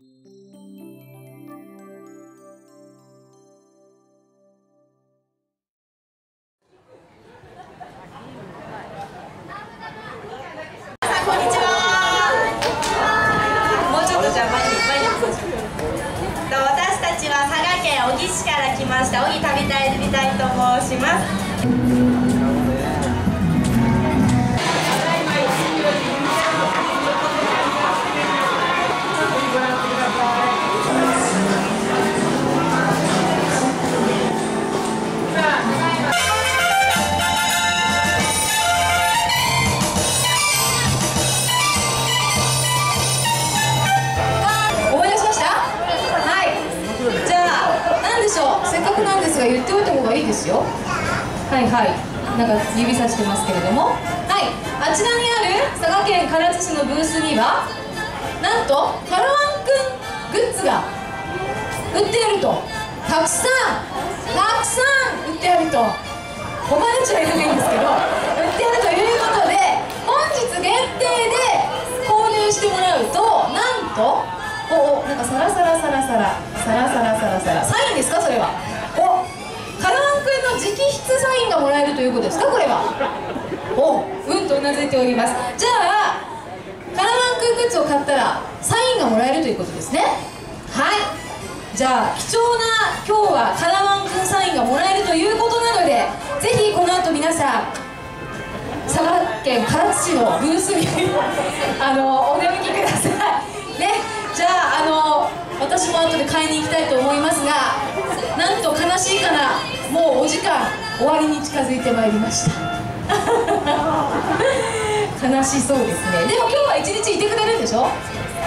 言っておいた方がいいですよ。はいはい、なんか指さしてますけれども、はい、あちらにある佐賀県唐津市のブースにはなんとカラワンくんグッズが売ってあると、たくさん売ってあると、困るっちゃいけないんですけど、売ってあるということで、本日限定で購入してもらうと、なんとおお、なんかサラサラサインですか、それは。おカラワンくんの直筆サインがもらえるということですか、これは。おうんとうなずいております。じゃあカラワンくんグッズを買ったらサインがもらえるということですね。はい、じゃあ貴重な、今日はカラワンくんサインがもらえるということなので、ぜひこの後皆さん佐賀県唐津市のブースにお出向きくださいね。じゃあ私も後で買いに行きたいと思いますが、なんと悲しいかな、もうお時間終わりに近づいてまいりました悲しそうですね。でも今日は一日いてくれるんでしょ、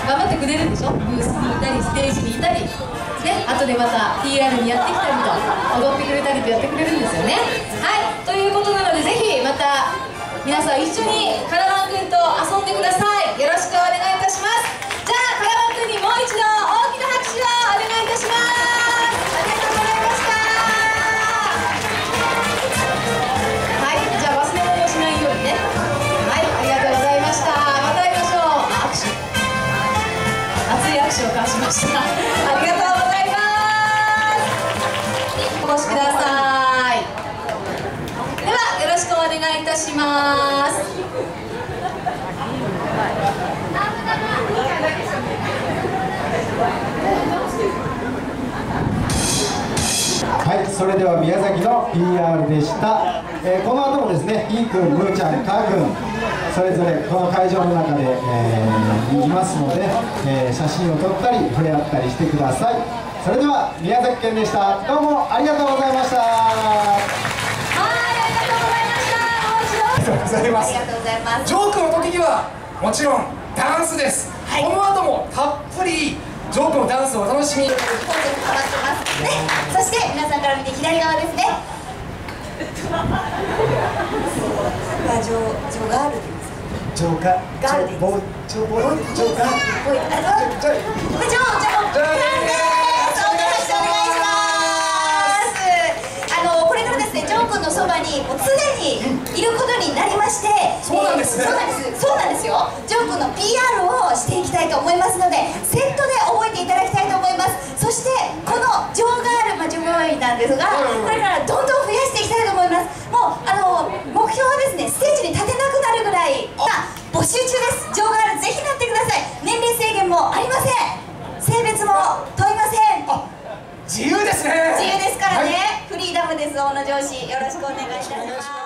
頑張ってくれるんでしょ、ブースにいたりステージにいたりね、後でまた PR にやってきたりと、踊ってくれたりとやってくれるんですよね。はい、ということなので、ぜひまた皆さん一緒にカラワンくんと遊んでください。よろしくお願いいたします。じゃあカラワンくんにもう一度大きな拍手をお願いいたします。ありがとうございました。はい、じゃあ忘れ物をしないようにね。はい、ありがとうございました。また会いましょう。握手、熱い握手を交わしましたありがとうございます。お越しください。お願いいたします。はい、それでは宮崎の PR でした。この後もですね、イー君、ムーちゃん、カー君、それぞれこの会場の中で、いますので、写真を撮ったり触れ合ったりしてください。それでは宮崎県でした。どうもありがとうございました。ありがとうございます。ジョークの時にはもちろんダンスです、はい、この後もたっぷりジョークのダンスをお楽しみに。コンセプト変わってますね。そして皆さんから見て左側ですねのそばにもう常にいることになりまして、そうなんですね、そうなんですよ。ジョー君の PR をしていきたいと思いますので、セットで覚えていただきたいと思います。そしてこのジョーガール、まあ、ジョーガールなんですが、これからどんどん増やしていきたいと思います。もう目標はですね、ステージに立てなくなるぐらいが募集中です。ジョーガールぜひなってください。年齢制限もありません、性別も問いません。自由ですね。自由ですからね、はい、フリーダムです。大野城市、よろしくお願いいたします。